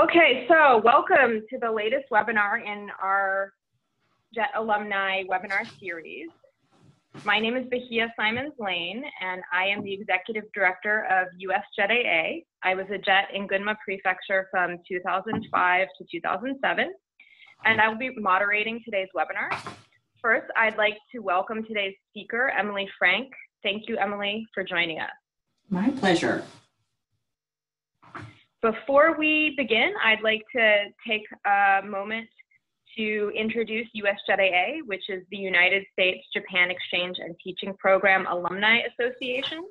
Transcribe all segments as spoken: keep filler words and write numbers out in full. Okay, so welcome to the latest webinar in our JET alumni webinar series. My name is Bahia Simons-Lane, and I am the Executive Director of U S JETAA. I was a JET in Gunma Prefecture from two thousand five to two thousand seven, and I will be moderating today's webinar. First, I'd like to welcome today's speaker, Emily Frank. Thank you, Emily, for joining us. My pleasure. Before we begin, I'd like to take a moment to introduce U S JETAA, which is the United States Japan Exchange and Teaching Program Alumni Association.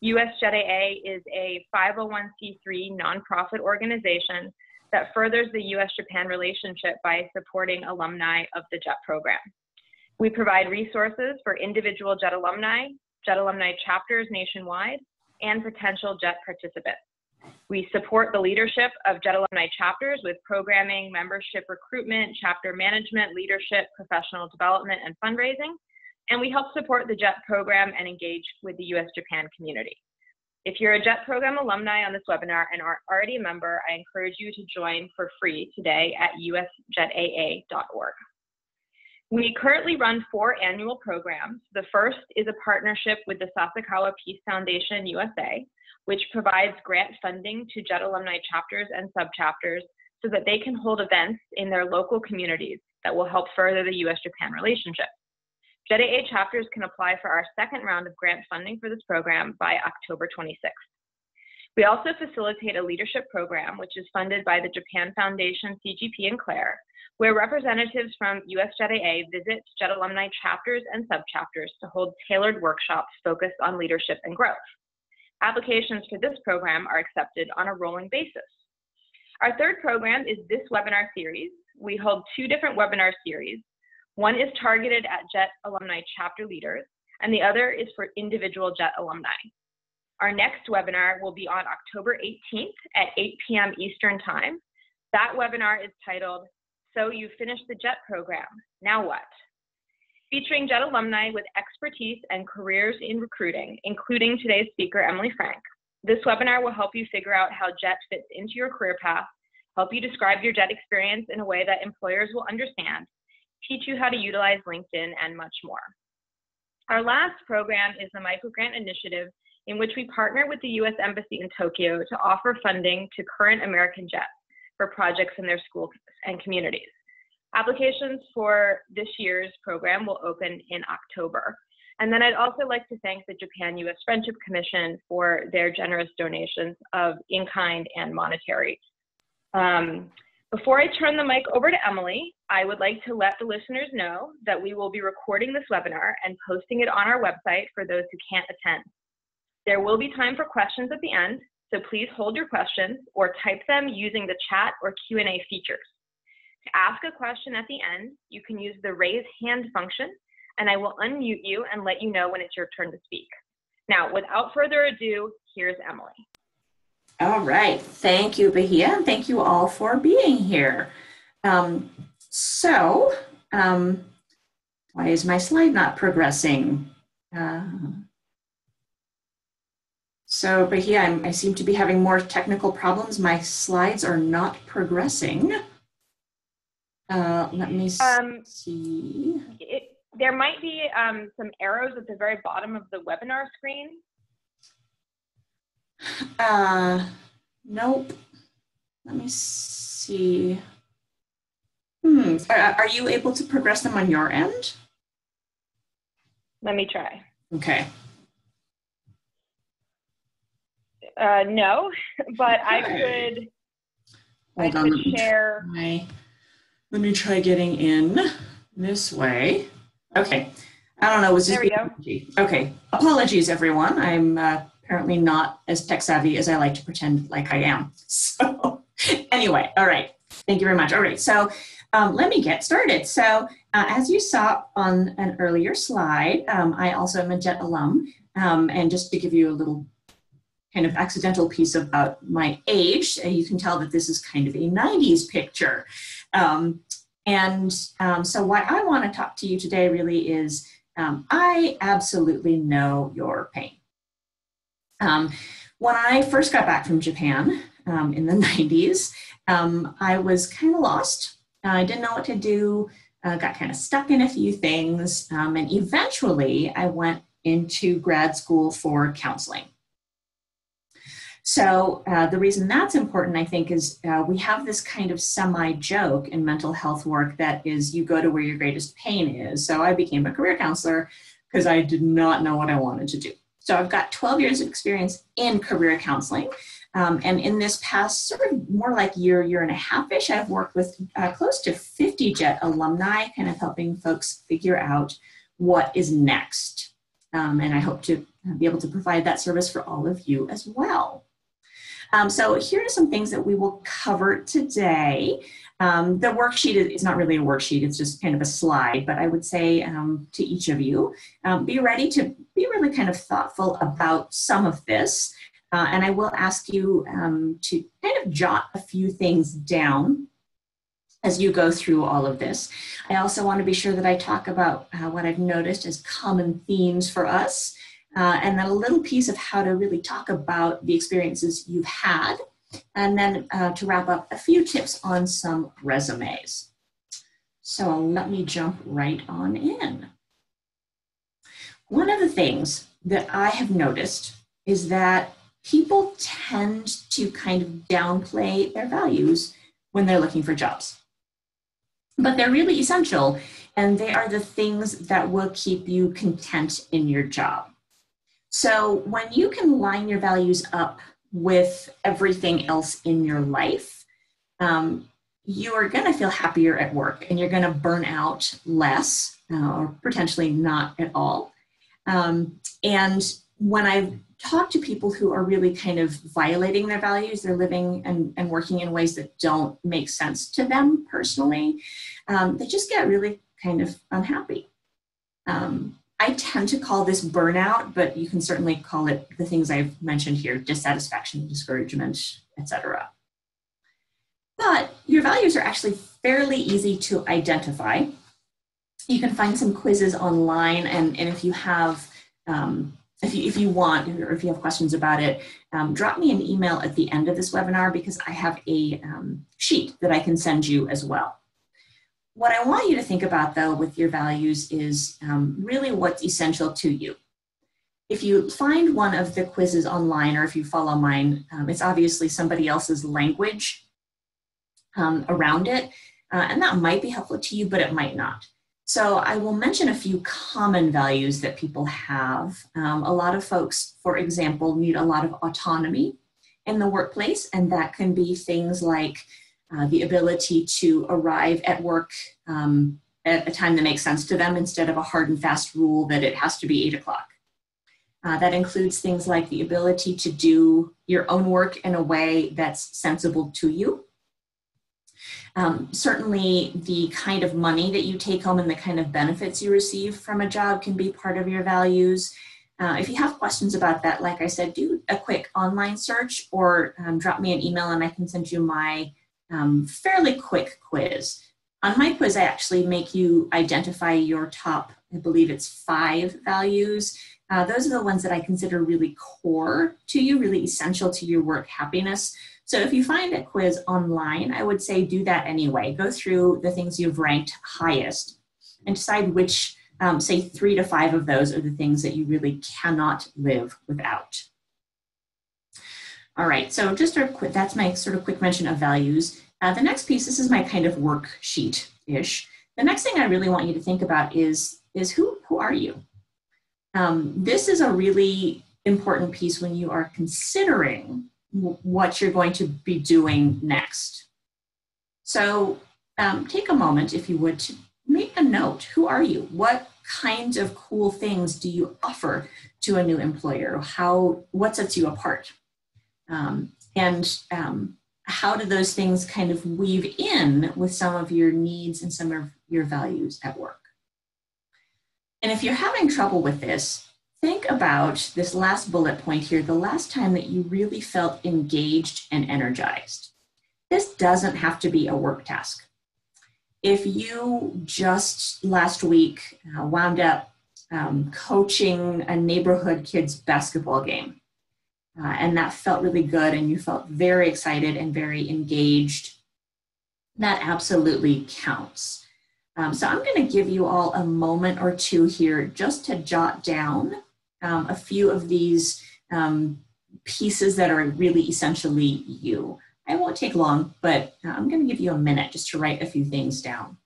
U S JETAA is a five oh one c three nonprofit organization that furthers the U S Japan relationship by supporting alumni of the JET program. We provide resources for individual JET alumni, JET alumni chapters nationwide, and potential JET participants. We support the leadership of JET alumni chapters with programming, membership recruitment, chapter management, leadership, professional development, and fundraising. And we help support the JET program and engage with the U S Japan community. If you're a JET program alumni on this webinar and aren't already a member, I encourage you to join for free today at U S jetaa dot org. We currently run four annual programs. The first is a partnership with the Sasakawa Peace Foundation U S A, which provides grant funding to JET alumni chapters and subchapters so that they can hold events in their local communities that will help further the U S Japan relationship. JETAA chapters can apply for our second round of grant funding for this program by October twenty-sixth. We also facilitate a leadership program, which is funded by the Japan Foundation, C G P, and Claire, where representatives from U S JETAA visit JET alumni chapters and subchapters to hold tailored workshops focused on leadership and growth. Applications for this program are accepted on a rolling basis. Our third program is this webinar series. We hold two different webinar series. One is targeted at JET alumni chapter leaders, and the other is for individual JET alumni. Our next webinar will be on October eighteenth at eight p m Eastern Time. That webinar is titled, "So You Finished the JET Program, Now What?" Featuring JET alumni with expertise and careers in recruiting, including today's speaker, Emily Frank. This webinar will help you figure out how JET fits into your career path, help you describe your JET experience in a way that employers will understand, teach you how to utilize LinkedIn, and much more. Our last program is the Microgrant Initiative, in which we partner with the U S Embassy in Tokyo to offer funding to current American JETs for projects in their schools and communities. Applications for this year's program will open in October. And then I'd also like to thank the Japan U S Friendship Commission for their generous donations of in-kind and monetary. Um, before I turn the mic over to Emily, I would like to let the listeners know that we will be recording this webinar and posting it on our website for those who can't attend. There will be time for questions at the end, so please hold your questions or type them using the chat or Q and A features. To ask a question at the end, you can use the raise hand function, and I will unmute you and let you know when it's your turn to speak. Now, without further ado, here's Emily. All right. Thank you, Bahia, and thank you all for being here. Um, so, um, why is my slide not progressing? Uh, so, Bahia, I'm, I seem to be having more technical problems. My slides are not progressing. Uh, let me um, see. It, there might be um, some arrows at the very bottom of the webinar screen. Uh, nope. Let me see. Hmm. Are, are you able to progress them on your end? Let me try. Okay. Uh, no, but okay. I could. Hold I on, could share. My... Let me try getting in this way. Okay. I don't know. Was this there we go. Okay. Apologies, everyone. I'm uh, apparently not as tech savvy as I like to pretend like I am. So anyway, all right. Thank you very much. All right. So um, let me get started. So uh, as you saw on an earlier slide, um, I also am a JET alum. Um, and just to give you a little kind of accidental piece about my age, and you can tell that this is kind of a nineties picture. Um, and um, so what I want to talk to you today really is, um, I absolutely know your pain. Um, when I first got back from Japan, um, in the nineties, um, I was kind of lost. Uh, I didn't know what to do. Uh, got kind of stuck in a few things. Um, and eventually I went into grad school for counseling. So uh, the reason that's important, I think, is uh, we have this kind of semi-joke in mental health work that is you go to where your greatest pain is. So I became a career counselor because I did not know what I wanted to do. So I've got twelve years of experience in career counseling. Um, and in this past sort of more like year, year and a half-ish, I've worked with uh, close to fifty JET alumni, kind of helping folks figure out what is next. Um, and I hope to be able to provide that service for all of you as well. Um, so here are some things that we will cover today. Um, the worksheet is not really a worksheet, it's just kind of a slide, but I would say um, to each of you, um, be ready to be really kind of thoughtful about some of this. Uh, and I will ask you um, to kind of jot a few things down as you go through all of this. I also want to be sure that I talk about uh, what I've noticed as common themes for us. Uh, and then a little piece of how to really talk about the experiences you've had. And then uh, to wrap up, a few tips on some resumes. So let me jump right on in. One of the things that I have noticed is that people tend to kind of downplay their values when they're looking for jobs. But they're really essential, and they are the things that will keep you content in your job. So when you can line your values up with everything else in your life, um, you are going to feel happier at work and you're going to burn out less uh, or potentially not at all. Um, and when I've talked to people who are really kind of violating their values, they're living and, and working in ways that don't make sense to them personally, um, they just get really kind of unhappy. Um, I tend to call this burnout, but you can certainly call it the things I've mentioned here, dissatisfaction, discouragement, et cetera. But your values are actually fairly easy to identify. You can find some quizzes online, and, and if you have, um, if, you, if you want, or if you have questions about it, um, drop me an email at the end of this webinar because I have a um, sheet that I can send you as well. What I want you to think about, though, with your values is um, really what's essential to you. If you find one of the quizzes online, or if you follow mine, um, it's obviously somebody else's language um, around it, uh, and that might be helpful to you, but it might not. So I will mention a few common values that people have. Um, a lot of folks, for example, need a lot of autonomy in the workplace, and that can be things like Uh, the ability to arrive at work um, at a time that makes sense to them instead of a hard and fast rule that it has to be eight o'clock. Uh, that includes things like the ability to do your own work in a way that's sensible to you. Um, certainly the kind of money that you take home and the kind of benefits you receive from a job can be part of your values. Uh, if you have questions about that, like I said, do a quick online search or um, drop me an email and I can send you my Um, fairly quick quiz. On my quiz, I actually make you identify your top, I believe it's five values. Uh, those are the ones that I consider really core to you, really essential to your work happiness. So if you find a quiz online, I would say do that anyway. Go through the things you've ranked highest and decide which, um, say, three to five of those are the things that you really cannot live without. All right, so just a quick, that's my sort of quick mention of values. Uh, the next piece, this is my kind of worksheet-ish. The next thing I really want you to think about is, is who, who are you? Um, this is a really important piece when you are considering what you're going to be doing next. So um, take a moment, if you would, to make a note. Who are you? What kinds of cool things do you offer to a new employer? How, what sets you apart? Um, and um, how do those things kind of weave in with some of your needs and some of your values at work? And if you're having trouble with this, think about this last bullet point here, the last time that you really felt engaged and energized. This doesn't have to be a work task. If you just last week uh, wound up um, coaching a neighborhood kids basketball game, Uh, and that felt really good, and you felt very excited and very engaged. That absolutely counts. Um, so I'm going to give you all a moment or two here just to jot down um, a few of these um, pieces that are really essentially you. I won't take long, but I'm going to give you a minute just to write a few things down.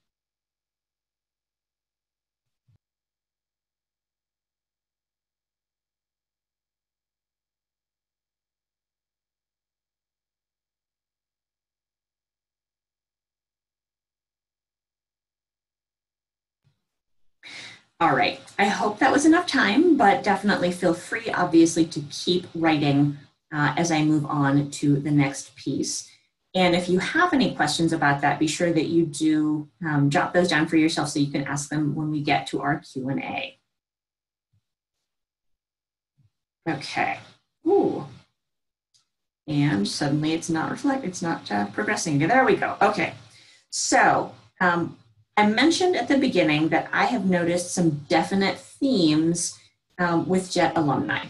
All right, I hope that was enough time, but definitely feel free, obviously, to keep writing uh, as I move on to the next piece. And if you have any questions about that, be sure that you do um, jot those down for yourself so you can ask them when we get to our Q and A. Okay, ooh, and suddenly it's not reflect, it's not uh, progressing. There we go, okay. So, um, I mentioned at the beginning that I have noticed some definite themes um, with JET alumni.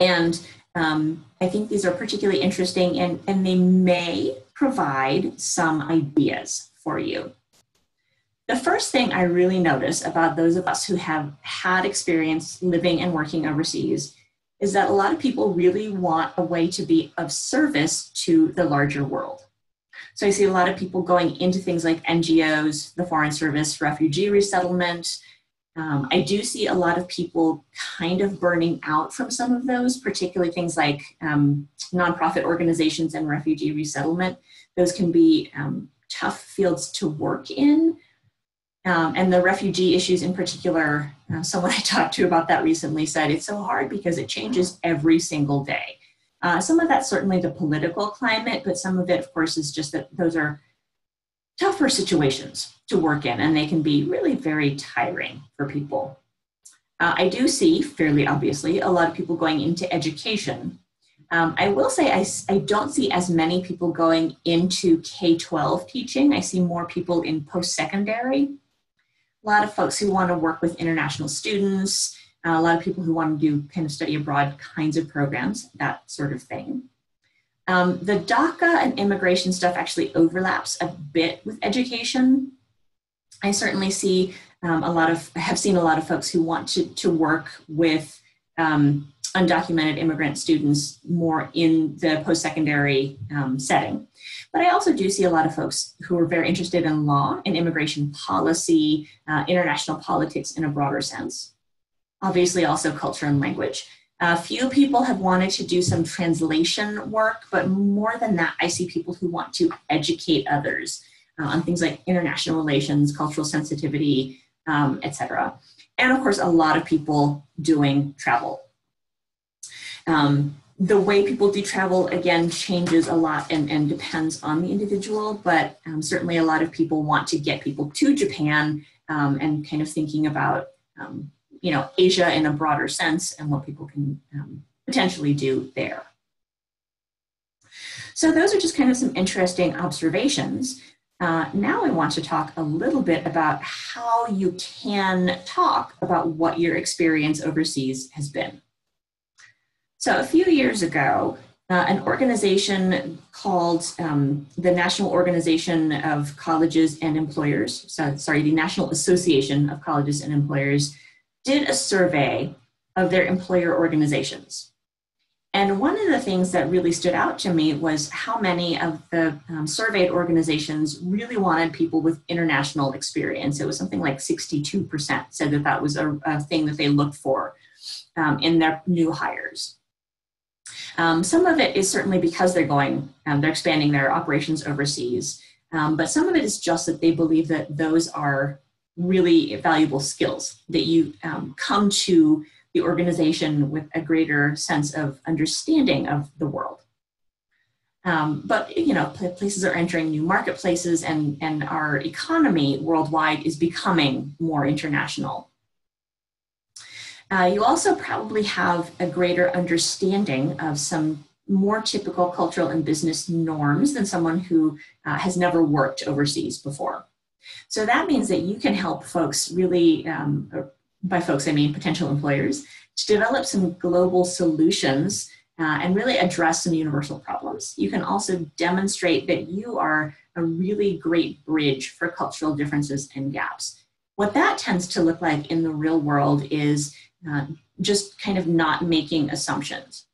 And um, I think these are particularly interesting, and, and they may provide some ideas for you. The first thing I really notice about those of us who have had experience living and working overseas is that a lot of people really want a way to be of service to the larger world. So I see a lot of people going into things like N G Os, the Foreign Service, refugee resettlement. Um, I do see a lot of people kind of burning out from some of those, particularly things like um, nonprofit organizations and refugee resettlement. Those can be um, tough fields to work in. Um, and the refugee issues in particular, uh, someone I talked to about that recently said it's so hard because it changes every single day. Uh, some of that's certainly the political climate, but some of it, of course, is just that those are tougher situations to work in, and they can be really very tiring for people. Uh, I do see, fairly obviously, a lot of people going into education. Um, I will say I, I don't see as many people going into K twelve teaching. I see more people in post-secondary. A lot of folks who want to work with international students, a lot of people who want to do kind of study abroad kinds of programs, that sort of thing. Um, the DACA and immigration stuff actually overlaps a bit with education. I certainly see um, a lot of, have seen a lot of folks who want to, to work with um, undocumented immigrant students more in the post-secondary um, setting. But I also do see a lot of folks who are very interested in law and immigration policy, uh, international politics in a broader sense. Obviously also culture and language. A few people have wanted to do some translation work, but more than that, I see people who want to educate others uh, on things like international relations, cultural sensitivity, um, et cetera. And of course, a lot of people doing travel. Um, the way people do travel, again, changes a lot and, and depends on the individual, but um, certainly a lot of people want to get people to Japan um, and kind of thinking about um, you know, Asia in a broader sense and what people can um, potentially do there. So those are just kind of some interesting observations. Uh, now I want to talk a little bit about how you can talk about what your experience overseas has been. So a few years ago, uh, an organization called um, the National Organization of Colleges and Employers, so, sorry, the National Association of Colleges and Employers, did a survey of their employer organizations. And one of the things that really stood out to me was how many of the um, surveyed organizations really wanted people with international experience. It was something like sixty-two percent said that that was a, a thing that they looked for um, in their new hires. Um, some of it is certainly because they're going, um, they're expanding their operations overseas, um, but some of it is just that they believe that those are really valuable skills, that you um, come to the organization with a greater sense of understanding of the world. Um, but, you know, places are entering new marketplaces, and, and our economy worldwide is becoming more international. Uh, you also probably have a greater understanding of some more typical cultural and business norms than someone who uh, has never worked overseas before. So that means that you can help folks really um, by folks I mean potential employers, to develop some global solutions uh, and really address some universal problems. You can also demonstrate that you are a really great bridge for cultural differences and gaps. What that tends to look like in the real world is uh, just kind of not making assumptions.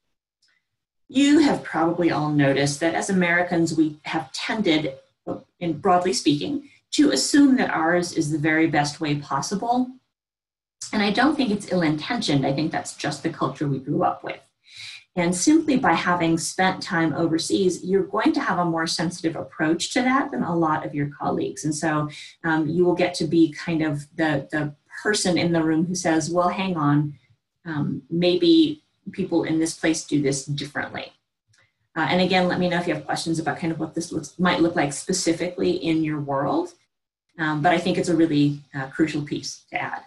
You have probably all noticed that as Americans, we have tended, in broadly speaking, to assume that ours is the very best way possible. And I don't think it's ill-intentioned. I think that's just the culture we grew up with. And simply by having spent time overseas, you're going to have a more sensitive approach to that than a lot of your colleagues. And so um, you will get to be kind of the, the person in the room who says, well, hang on, um, maybe people in this place do this differently. Uh, and again, let me know if you have questions about kind of what this looks, might look like specifically in your world. Um, but I think it's a really uh, crucial piece to add.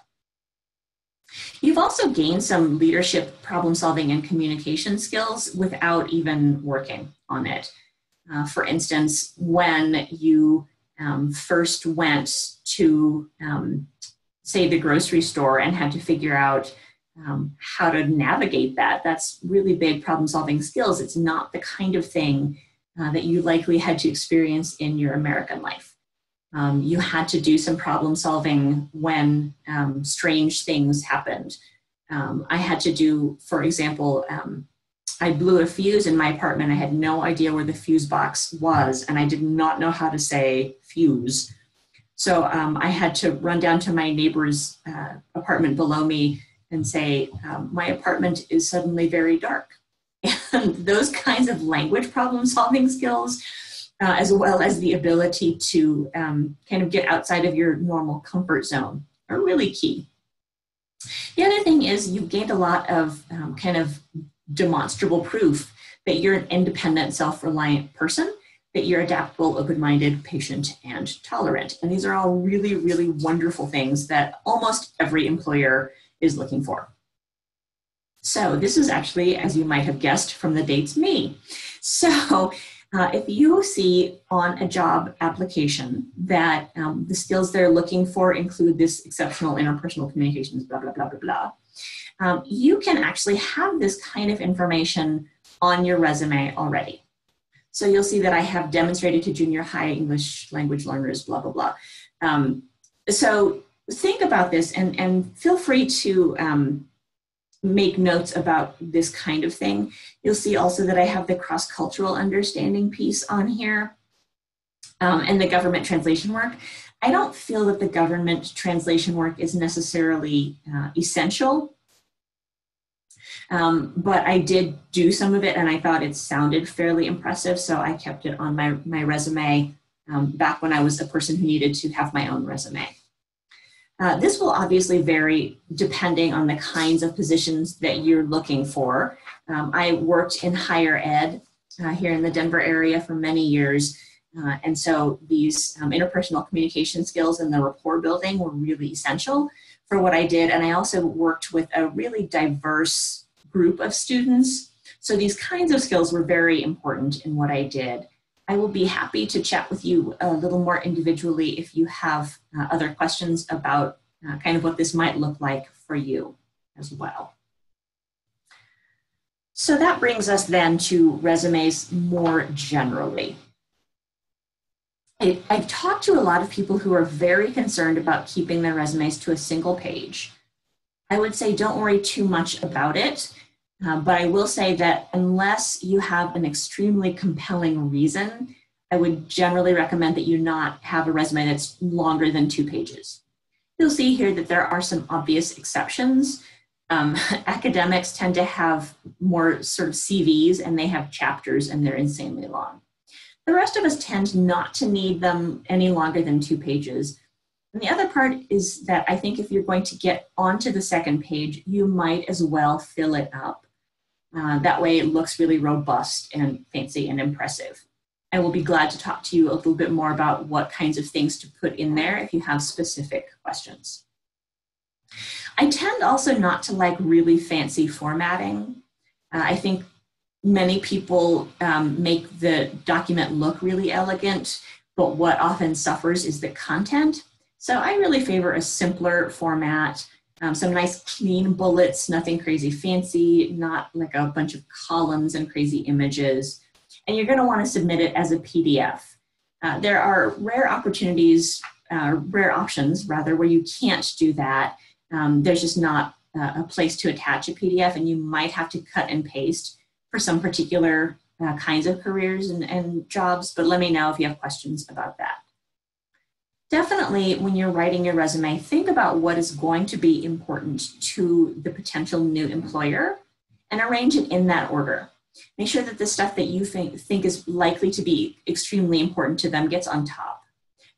You've also gained some leadership, problem solving, and communication skills without even working on it. Uh, for instance, when you um, first went to, um, say, the grocery store and had to figure out um, how to navigate that, that's really big problem solving skills. It's not the kind of thing uh, that you likely had to experience in your American life. Um, you had to do some problem solving when um, strange things happened. Um, I had to do, for example, um, I blew a fuse in my apartment. I had no idea where the fuse box was, and I did not know how to say fuse. So um, I had to run down to my neighbor's uh, apartment below me and say, um, my apartment is suddenly very dark. And those kinds of language problem solving skills, Uh, as well as the ability to um, kind of get outside of your normal comfort zone, are really key. The other thing is you've gained a lot of um, kind of demonstrable proof that you're an independent, self-reliant person, that you're adaptable, open-minded, patient, and tolerant. And these are all really, really wonderful things that almost every employer is looking for. So this is actually, as you might have guessed from the dates, me. So Uh, if you see on a job application that um, the skills they're looking for include this exceptional interpersonal communications, blah, blah, blah, blah, blah, um, you can actually have this kind of information on your resume already. So you'll see that I have demonstrated to junior high English language learners, blah, blah, blah. Um, so think about this and, and feel free to um, make notes about this kind of thing. You'll see also that I have the cross-cultural understanding piece on here um, and the government translation work. I don't feel that the government translation work is necessarily uh, essential, um, but I did do some of it and I thought it sounded fairly impressive, so I kept it on my, my resume um, back when I was a person who needed to have my own resume. Uh, this will obviously vary depending on the kinds of positions that you're looking for. Um, I worked in higher ed uh, here in the Denver area for many years, uh, and so these um, interpersonal communication skills and the rapport building were really essential for what I did, and I also worked with a really diverse group of students, so these kinds of skills were very important in what I did. I will be happy to chat with you a little more individually if you have uh, other questions about uh, kind of what this might look like for you as well. So that brings us then to resumes more generally. I, I've talked to a lot of people who are very concerned about keeping their resumes to a single page. I would say don't worry too much about it. Uh, but I will say that unless you have an extremely compelling reason, I would generally recommend that you not have a resume that's longer than two pages. You'll see here that there are some obvious exceptions. Um, academics tend to have more sort of C Vs and they have chapters and they're insanely long. The rest of us tend not to need them any longer than two pages. And the other part is that I think if you're going to get onto the second page, you might as well fill it up. Uh, that way it looks really robust and fancy and impressive. I will be glad to talk to you a little bit more about what kinds of things to put in there if you have specific questions. I tend also not to like really fancy formatting. Uh, I think many people um, make the document look really elegant, but what often suffers is the content. So I really favor a simpler format Um, some nice clean bullets, nothing crazy fancy, not like a bunch of columns and crazy images. And you're going to want to submit it as a P D F. Uh, there are rare opportunities, uh, rare options rather, where you can't do that. Um, there's just not uh, a place to attach a P D F, and you might have to cut and paste for some particular uh, kinds of careers and, and jobs, but let me know if you have questions about that. Definitely, when you're writing your resume, think about what is going to be important to the potential new employer and arrange it in that order. Make sure that the stuff that you think, think is likely to be extremely important to them gets on top.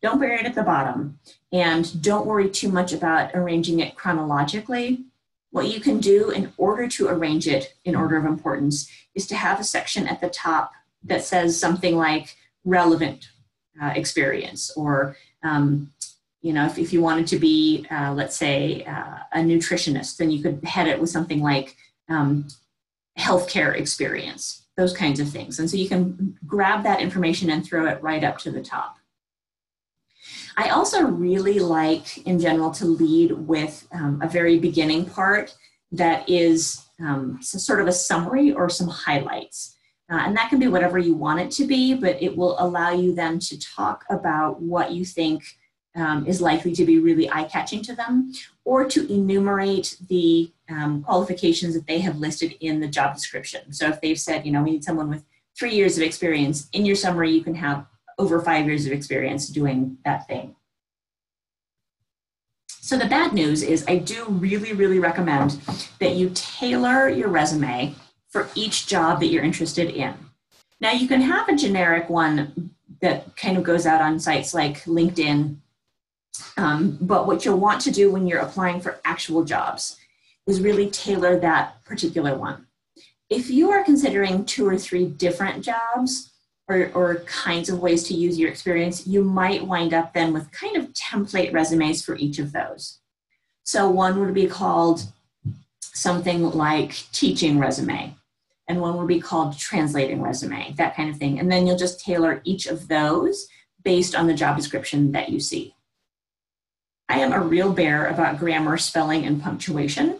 Don't bury it at the bottom, and don't worry too much about arranging it chronologically. What you can do in order to arrange it in order of importance is to have a section at the top that says something like relevant uh, experience, or Um, you know, if, if you wanted to be, uh, let's say, uh, a nutritionist, then you could head it with something like um, healthcare experience, those kinds of things. And so you can grab that information and throw it right up to the top. I also really like, in general, to lead with um, a very beginning part that is um, so sort of a summary or some highlights. Uh, and that can be whatever you want it to be, but it will allow you then to talk about what you think um, is likely to be really eye-catching to them, or to enumerate the um, qualifications that they have listed in the job description. So if they've said, you know, we need someone with three years of experience, in your summary you can have over five years of experience doing that thing. So the bad news is I do really, really recommend that you tailor your resume for each job that you're interested in. Now you can have a generic one that kind of goes out on sites like LinkedIn, um, but what you'll want to do when you're applying for actual jobs is really tailor that particular one. If you are considering two or three different jobs or, or kinds of ways to use your experience, you might wind up then with kind of template resumes for each of those. So one would be called something like teaching resume, and one will be called translating resume, that kind of thing. And then you'll just tailor each of those based on the job description that you see. I am a real bear about grammar, spelling, and punctuation.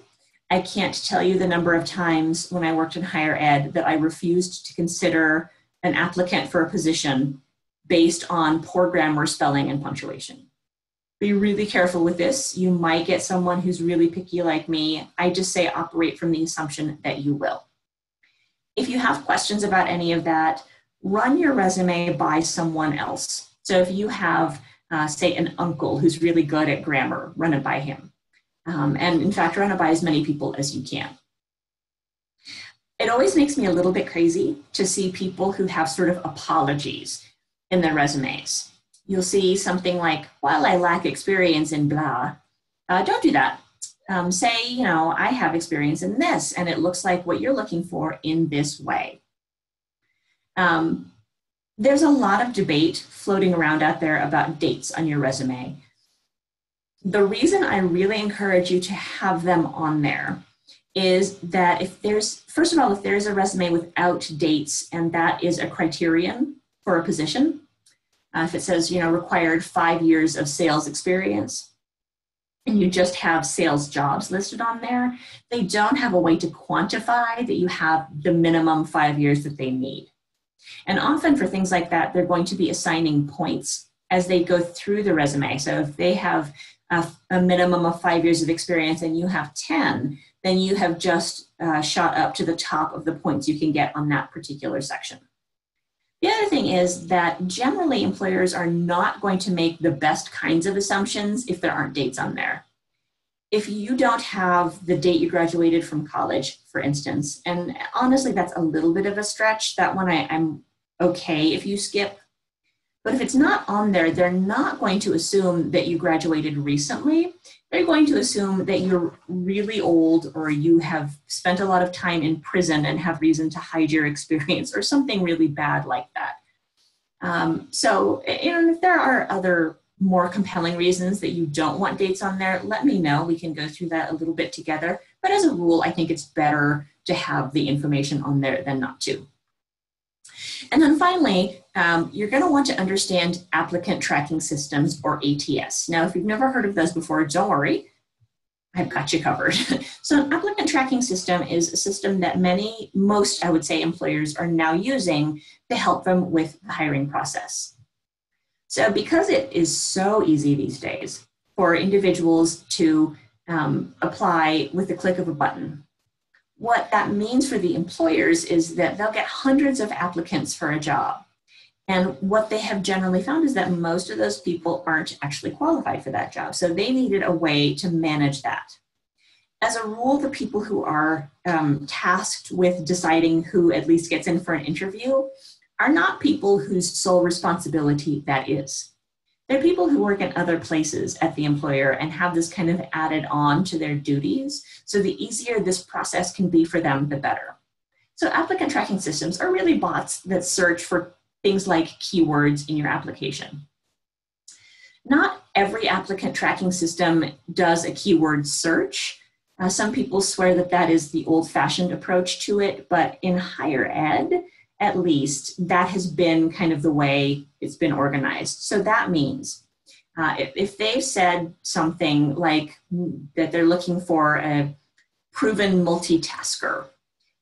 I can't tell you the number of times when I worked in higher ed that I refused to consider an applicant for a position based on poor grammar, spelling, and punctuation. Be really careful with this. You might get someone who's really picky like me. I just say operate from the assumption that you will. If you have questions about any of that, run your resume by someone else. So if you have, uh, say, an uncle who's really good at grammar, run it by him. Um, and in fact, run it by as many people as you can. It always makes me a little bit crazy to see people who have sort of apologies in their resumes. You'll see something like, while I lack experience in blah, uh, don't do that. Um, say, you know, I have experience in this, and it looks like what you're looking for in this way. Um, there's a lot of debate floating around out there about dates on your resume. The reason I really encourage you to have them on there is that if there's, first of all, if there's a resume without dates, and that is a criterion for a position, Uh, if it says, you know, required five years of sales experience, and you just have sales jobs listed on there, they don't have a way to quantify that you have the minimum five years that they need. And often for things like that, they're going to be assigning points as they go through the resume. So if they have a, a minimum of five years of experience and you have ten, then you have just uh, shot up to the top of the points you can get on that particular section. The other thing is that generally employers are not going to make the best kinds of assumptions if there aren't dates on there. If you don't have the date you graduated from college, for instance, and honestly, that's a little bit of a stretch. That one I, I'm okay if you skip. But if it's not on there, they're not going to assume that you graduated recently. They're going to assume that you're really old, or you have spent a lot of time in prison and have reason to hide your experience, or something really bad like that. Um, so you know, if there are other more compelling reasons that you don't want dates on there, let me know. We can go through that a little bit together. But as a rule, I think it's better to have the information on there than not to. And then finally, um, you're going to want to understand applicant tracking systems, or A T S. Now, if you've never heard of those before, don't worry. I've got you covered. So an applicant tracking system is a system that many, most I would say employers are now using to help them with the hiring process. So because it is so easy these days for individuals to um, apply with the click of a button, what that means for the employers is that they'll get hundreds of applicants for a job. And what they have generally found is that most of those people aren't actually qualified for that job. So they needed a way to manage that. As a rule, the people who are um, tasked with deciding who at least gets in for an interview are not people whose sole responsibility that is. They're people who work in other places at the employer and have this kind of added on to their duties. So the easier this process can be for them, the better. So applicant tracking systems are really bots that search for things like keywords in your application. Not every applicant tracking system does a keyword search. Uh, some people swear that that is the old-fashioned approach to it, but in higher ed, at least, that has been kind of the way it's been organized. So that means uh, if, if they said something like that they're looking for a proven multitasker,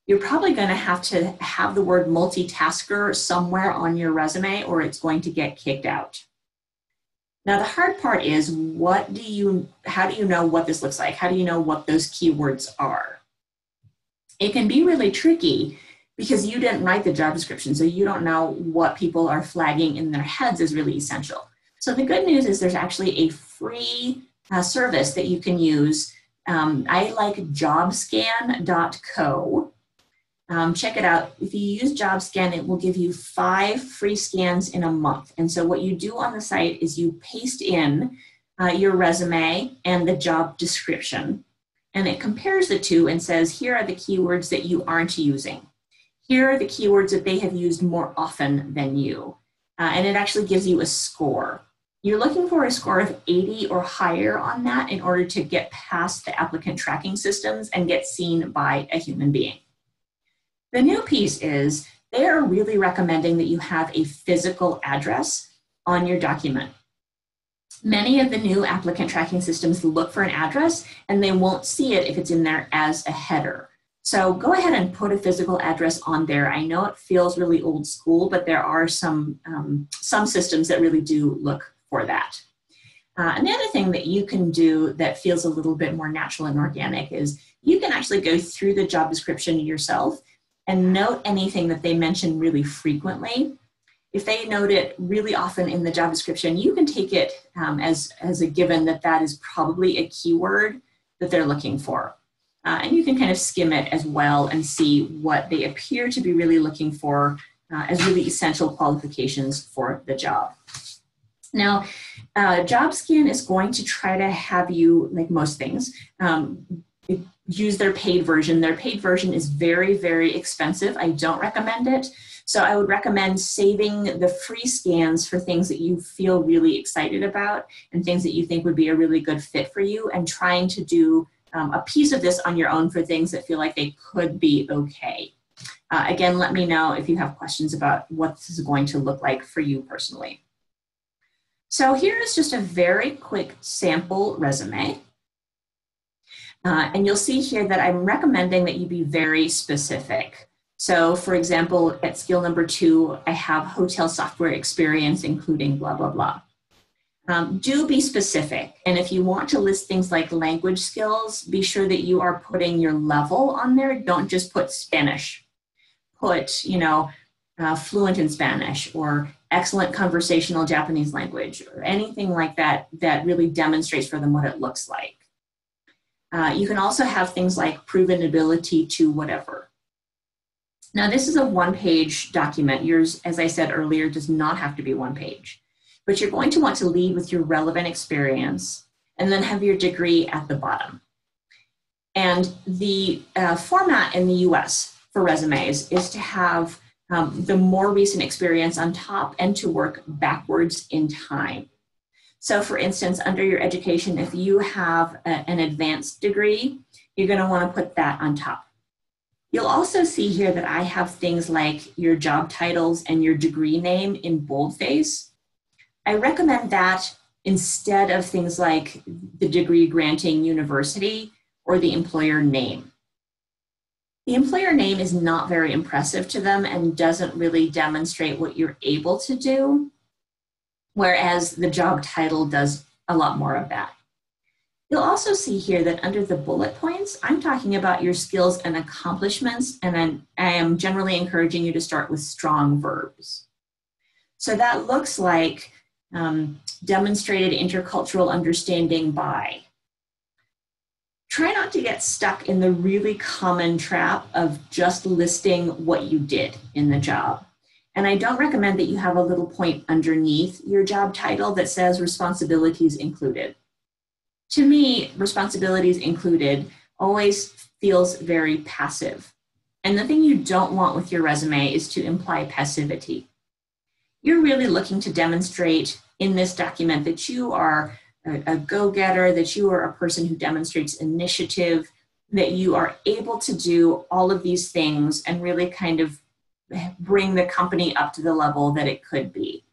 you're probably going to have to have the word multitasker somewhere on your resume or it's going to get kicked out. Now the hard part is, what do you, how do you know what this looks like? How do you know what those keywords are? It can be really tricky because you didn't write the job description, so you don't know what people are flagging in their heads is really essential. So the good news is there's actually a free uh, service that you can use. Um, I like job scan dot co. Um, check it out. If you use JobScan, it will give you five free scans in a month. And so what you do on the site is you paste in uh, your resume and the job description, and it compares the two and says, here are the keywords that you aren't using. Here are the keywords that they have used more often than you. Uh, and it actually gives you a score. You're looking for a score of eighty or higher on that in order to get past the applicant tracking systems and get seen by a human being. The new piece is they're really recommending that you have a physical address on your document. Many of the new applicant tracking systems look for an address and they won't see it if it's in there as a header. So go ahead and put a physical address on there. I know it feels really old school, but there are some, um, some systems that really do look for that. Uh, and the other thing that you can do that feels a little bit more natural and organic is you can actually go through the job description yourself and note anything that they mention really frequently. If they note it really often in the job description, you can take it um, as, as a given that that is probably a keyword that they're looking for. Uh, and you can kind of skim it as well and see what they appear to be really looking for uh, as really essential qualifications for the job. Now, uh, JobScan is going to try to have you, like most things, um, use their paid version. Their paid version is very, very expensive. I don't recommend it. So I would recommend saving the free scans for things that you feel really excited about and things that you think would be a really good fit for you, and trying to do um, a piece of this on your own for things that feel like they could be okay. Uh, again, let me know if you have questions about what this is going to look like for you personally. So here is just a very quick sample resume. Uh, and you'll see here that I'm recommending that you be very specific. So for example, at skill number two, I have hotel software experience, including blah, blah, blah. Um, do be specific. And if you want to list things like language skills, be sure that you are putting your level on there. Don't just put Spanish. Put, you know, uh, fluent in Spanish or excellent conversational Japanese language or anything like that that really demonstrates for them what it looks like. Uh, you can also have things like proven ability to whatever. Now, this is a one-page document. Yours, as I said earlier, does not have to be one page, but you're going to want to lead with your relevant experience and then have your degree at the bottom. And the uh, format in the U S for resumes is to have um, the more recent experience on top and to work backwards in time. So for instance, under your education, if you have a, an advanced degree, you're going to want to put that on top. You'll also see here that I have things like your job titles and your degree name in boldface. I recommend that instead of things like the degree granting university or the employer name. The employer name is not very impressive to them and doesn't really demonstrate what you're able to do, whereas the job title does a lot more of that. You'll also see here that under the bullet points, I'm talking about your skills and accomplishments, and I'm, I am generally encouraging you to start with strong verbs. So that looks like um, demonstrated intercultural understanding by. Try not to get stuck in the really common trap of just listing what you did in the job. And I don't recommend that you have a little point underneath your job title that says responsibilities included. To me, responsibilities included always feels very passive. And the thing you don't want with your resume is to imply passivity. You're really looking to demonstrate in this document that you are a, a go-getter, that you are a person who demonstrates initiative, that you are able to do all of these things and really kind of bring the company up to the level that it could be.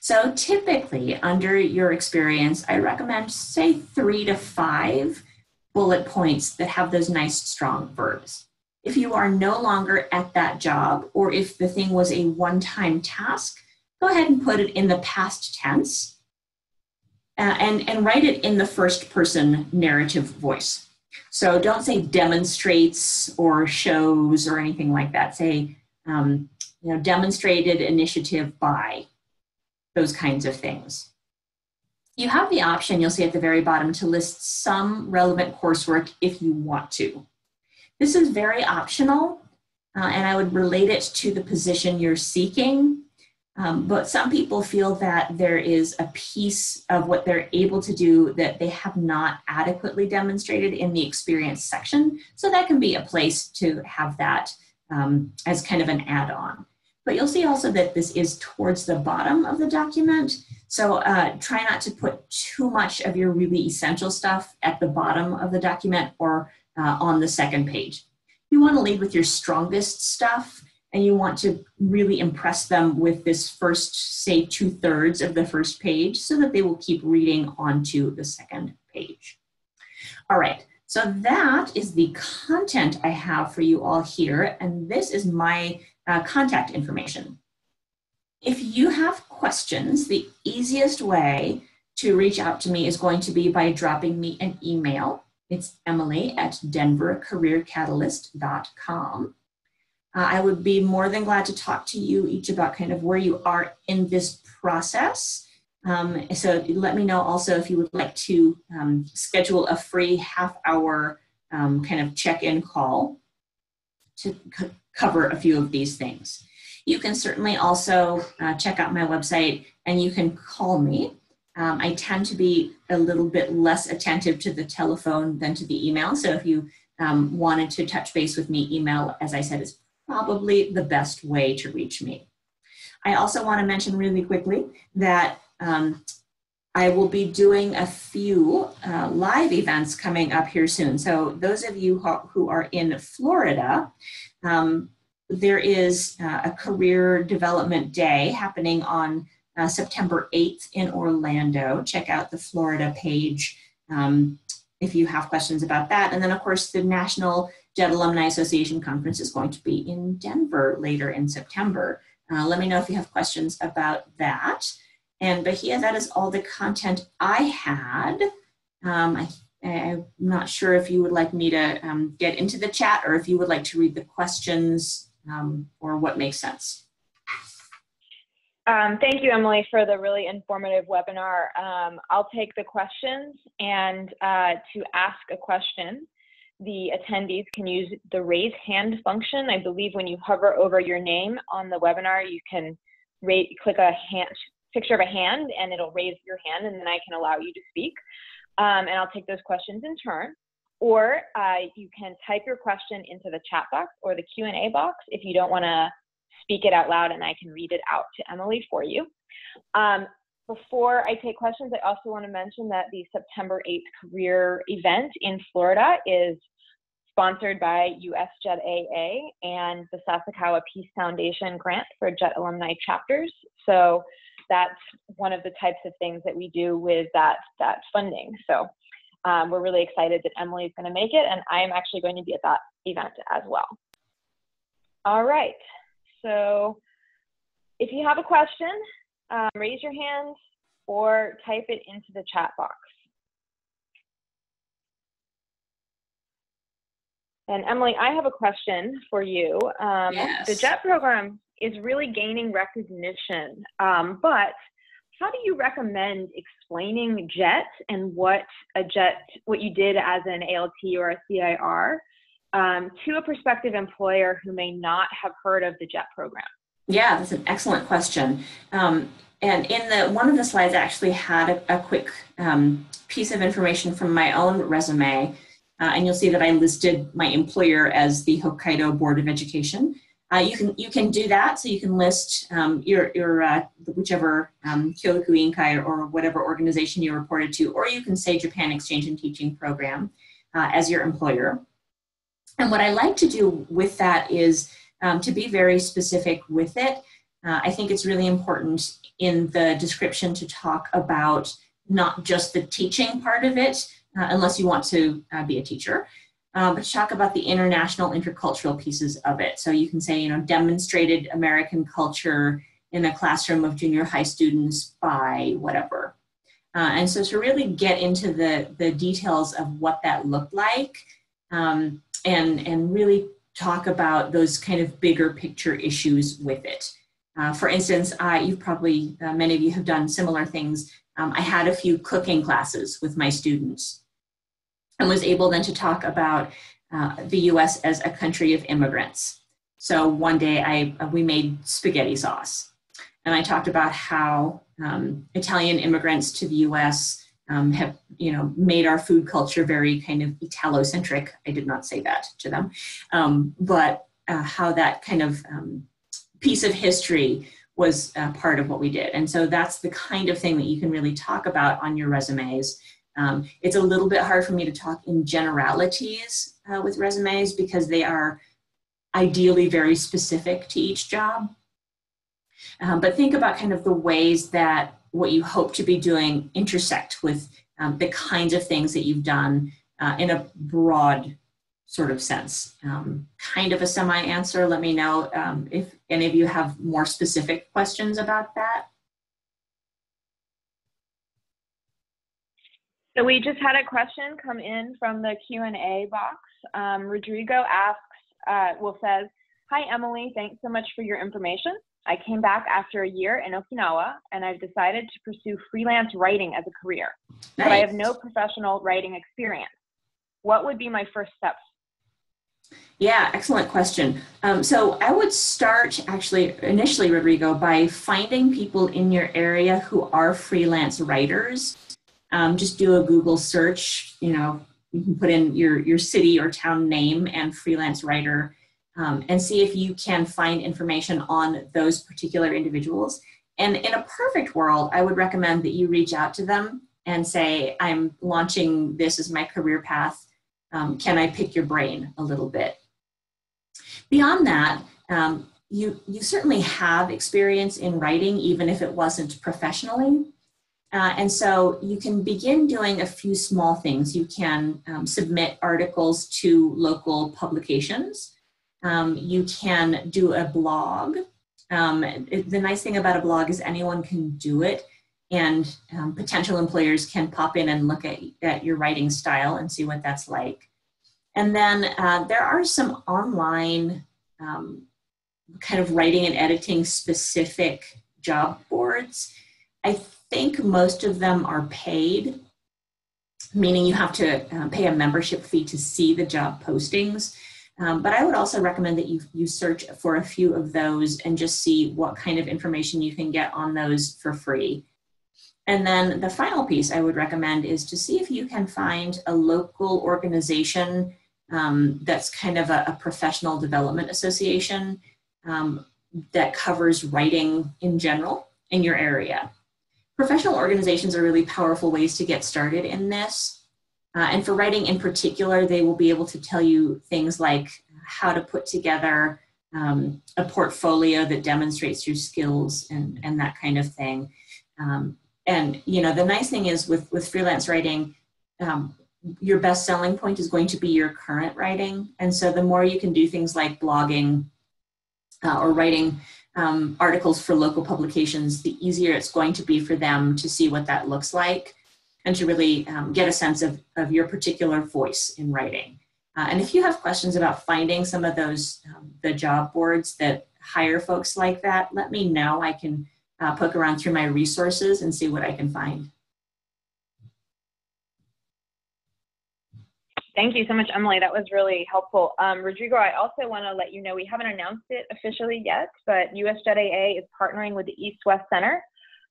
So typically, under your experience, I recommend, say, three to five bullet points that have those nice, strong verbs. If you are no longer at that job, or if the thing was a one-time task, go ahead and put it in the past tense uh, and, and write it in the first-person narrative voice. So don't say demonstrates or shows or anything like that. Say, um, you know, demonstrated initiative by. Those kinds of things. You have the option, you'll see at the very bottom, to list some relevant coursework if you want to. This is very optional, uh, and I would relate it to the position you're seeking, um, but some people feel that there is a piece of what they're able to do that they have not adequately demonstrated in the experience section, so that can be a place to have that um, as kind of an add-on. But you'll see also that this is towards the bottom of the document. So uh, try not to put too much of your really essential stuff at the bottom of the document or uh, on the second page. You want to lead with your strongest stuff, and you want to really impress them with this first, say, two thirds of the first page so that they will keep reading onto the second page. All right, so that is the content I have for you all here. And this is my Uh, contact information. If you have questions, the easiest way to reach out to me is going to be by dropping me an email. It's Emily at Denver Career Catalyst dot com. Uh, I would be more than glad to talk to you each about kind of where you are in this process. Um, so let me know also if you would like to um, schedule a free half hour um, kind of check-in call to cover a few of these things. You can certainly also uh, check out my website, and you can call me. Um, I tend to be a little bit less attentive to the telephone than to the email. So if you um, wanted to touch base with me, email, as I said, is probably the best way to reach me. I also want to mention really quickly that um, I will be doing a few uh, live events coming up here soon. So those of you who are in Florida, Um, there is uh, a career development day happening on uh, September eighth in Orlando. Check out the Florida page um, if you have questions about that. And then, of course, the National JET Alumni Association Conference is going to be in Denver later in September. Uh, let me know if you have questions about that. And Bahia, that is all the content I had. Um, I I'm not sure if you would like me to um, get into the chat or if you would like to read the questions um, or what makes sense. Um, thank you, Emily, for the really informative webinar. Um, I'll take the questions, and uh, to ask a question, the attendees can use the raise hand function. I believe when you hover over your name on the webinar, you can raise, click a hand, picture of a hand, and it'll raise your hand, and then I can allow you to speak. Um, and I'll take those questions in turn, or uh, you can type your question into the chat box or the Q and A box if you don't want to speak it out loud, and I can read it out to Emily for you. Um, before I take questions, I also want to mention that the September eighth career event in Florida is sponsored by U S Jet A A and the Sasakawa Peace Foundation grant for JET alumni chapters. So that's one of the types of things that we do with that, that funding. So um, we're really excited that Emily's going to make it, and I'm actually going to be at that event as well. All right, so if you have a question, um, raise your hand or type it into the chat box. And Emily, I have a question for you. Um, yes. The JET program is really gaining recognition, um, but how do you recommend explaining JET and what a JET, what you did as an A L T or a C I R um, to a prospective employer who may not have heard of the JET program? Yeah, that's an excellent question. Um, and in the one of the slides, I actually had a, a quick um, piece of information from my own resume. Uh, and you'll see that I listed my employer as the Hokkaido Board of Education. Uh, you can you can do that, so you can list um, your your uh, whichever um, Kyoku Inkai or, or whatever organization you reported to, or you can say Japan Exchange and Teaching Program uh, as your employer. And what I like to do with that is um, to be very specific with it. Uh, I think it's really important in the description to talk about not just the teaching part of it, Uh, unless you want to uh, be a teacher, uh, but talk about the international intercultural pieces of it. So you can say, you know, demonstrated American culture in a classroom of junior high students by whatever. Uh, and so to really get into the, the details of what that looked like um, and, and really talk about those kind of bigger picture issues with it. Uh, for instance, I, you've probably, uh, many of you have done similar things. Um, I had a few cooking classes with my students, and was able then to talk about uh, the U S as a country of immigrants. So one day I, we made spaghetti sauce, and I talked about how um, Italian immigrants to the U S um, have, you know, made our food culture very kind of Italocentric. I did not say that to them, um, but uh, how that kind of um, piece of history was uh, part of what we did. And so that's the kind of thing that you can really talk about on your resumes. Um, it's a little bit hard for me to talk in generalities uh, with resumes because they are ideally very specific to each job. Um, but think about kind of the ways that what you hope to be doing intersect with um, the kinds of things that you've done uh, in a broad sort of sense. Um, kind of a semi-answer. Let me know um, if any of you have more specific questions about that. So we just had a question come in from the Q and A box. Um, Rodrigo asks, uh, well says, "Hi Emily, thanks so much for your information. I came back after a year in Okinawa and I've decided to pursue freelance writing as a career. Nice. But I have no professional writing experience. What would be my first steps?" Yeah, excellent question. Um, so I would start actually initially, Rodrigo, by finding people in your area who are freelance writers. Um, just do a Google search, you know, you can put in your, your city or town name and freelance writer um, and see if you can find information on those particular individuals. And in a perfect world, I would recommend that you reach out to them and say, "I'm launching this as my career path. Um, can I pick your brain a little bit?" Beyond that, um, you, you certainly have experience in writing, even if it wasn't professionally. Uh, and so you can begin doing a few small things. You can um, submit articles to local publications. Um, you can do a blog. Um, it, the nice thing about a blog is anyone can do it, and um, potential employers can pop in and look at, at your writing style and see what that's like. And then uh, there are some online um, kind of writing and editing specific job boards. I think most of them are paid, meaning you have to uh, pay a membership fee to see the job postings. Um, but I would also recommend that you, you search for a few of those and just see what kind of information you can get on those for free. And then the final piece I would recommend is to see if you can find a local organization um, that's kind of a, a professional development association um, that covers writing in general in your area. Professional organizations are really powerful ways to get started in this. Uh, and for writing in particular, they will be able to tell you things like how to put together um, a portfolio that demonstrates your skills and, and that kind of thing. Um, and, you know, the nice thing is with, with freelance writing, um, your best selling point is going to be your current writing. And so the more you can do things like blogging uh, or writing um, articles for local publications, the easier it's going to be for them to see what that looks like and to really um, get a sense of, of your particular voice in writing. Uh, and if you have questions about finding some of those, um, the job boards that hire folks like that, let me know. I can uh, poke around through my resources and see what I can find. Thank you so much, Emily. That was really helpful. Um, Rodrigo, I also want to let you know we haven't announced it officially yet, but U S J E T A A is partnering with the East-West Center.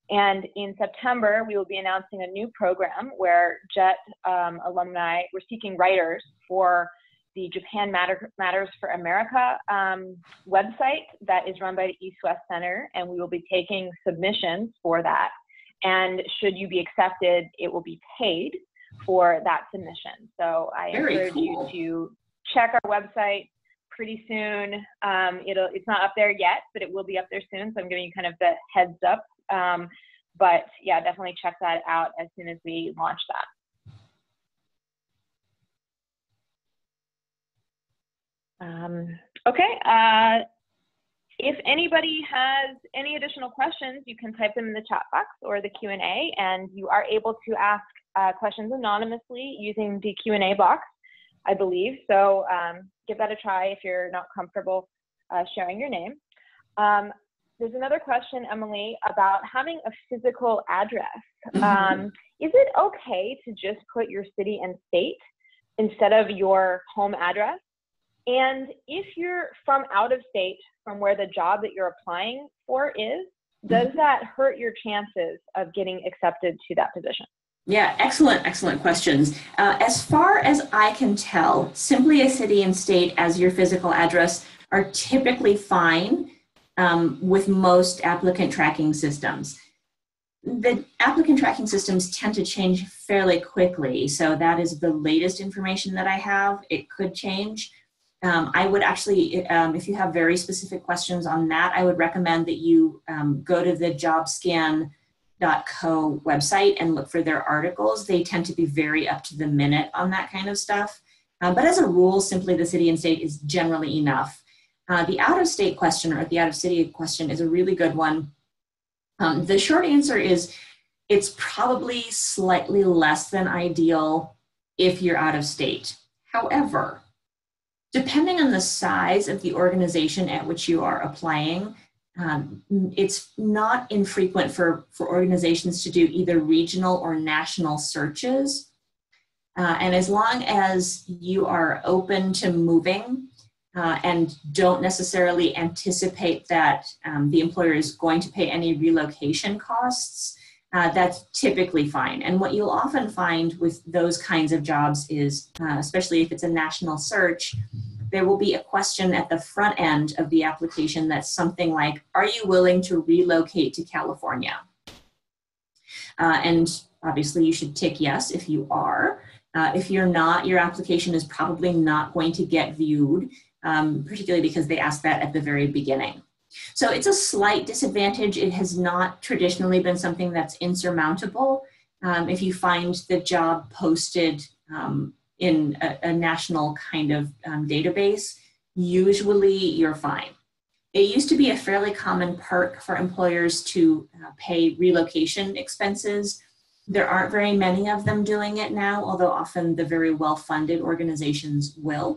And in September, we will be announcing a new program where JET um, alumni, we're seeking writers for the Japan Matter, Matters for America um, website that is run by the East-West Center, and we will be taking submissions for that. And should you be accepted, it will be paid for that submission. So I Very encourage cool. you to check our website pretty soon. Um, it'll, it's not up there yet, but it will be up there soon. So I'm giving you kind of the heads up. Um, but yeah, definitely check that out as soon as we launch that. Um, okay. Uh, if anybody has any additional questions, you can type them in the chat box or the Q and A, and you are able to ask Uh, questions anonymously using the Q and A box, I believe. So um, give that a try if you're not comfortable uh, sharing your name. Um, there's another question, Emily, about having a physical address. Um, is it okay to just put your city and state instead of your home address? And if you're from out of state, from where the job that you're applying for is, does that hurt your chances of getting accepted to that position? Yeah, excellent, excellent questions. Uh, as far as I can tell, simply a city and state as your physical address are typically fine um, with most applicant tracking systems. The applicant tracking systems tend to change fairly quickly, so that is the latest information that I have. It could change. Um, I would actually, um, if you have very specific questions on that, I would recommend that you um, go to the job scan dot co website and look for their articles. They tend to be very up to the minute on that kind of stuff. Uh, but as a rule, simply the city and state is generally enough. Uh, the out-of-state question or the out-of-city question is a really good one. Um, the short answer is it's probably slightly less than ideal if you're out of state. However, depending on the size of the organization at which you are applying, Um, it's not infrequent for, for organizations to do either regional or national searches. Uh, and as long as you are open to moving uh, and don't necessarily anticipate that um, the employer is going to pay any relocation costs, uh, that's typically fine. And what you'll often find with those kinds of jobs is, uh, especially if it's a national search, there will be a question at the front end of the application that's something like, are you willing to relocate to California? Uh, and obviously you should tick yes if you are. Uh, if you're not, your application is probably not going to get viewed, um, particularly because they ask that at the very beginning. So it's a slight disadvantage. It has not traditionally been something that's insurmountable. Um, if you find the job posted um, in a, a national kind of um, database, usually you're fine. It used to be a fairly common perk for employers to uh, pay relocation expenses. There aren't very many of them doing it now, although often the very well-funded organizations will.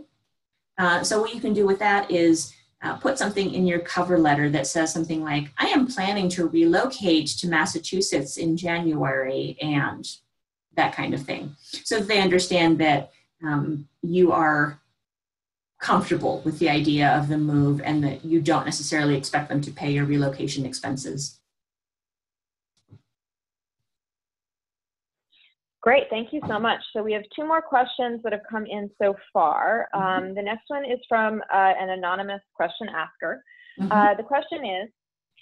Uh, so what you can do with that is uh, put something in your cover letter that says something like, I am planning to relocate to Massachusetts in January, and that kind of thing. So they understand that um, you are comfortable with the idea of the move and that you don't necessarily expect them to pay your relocation expenses. Great, thank you so much. So we have two more questions that have come in so far. Um, the next one is from uh, an anonymous question asker. Mm-hmm. uh, the question is,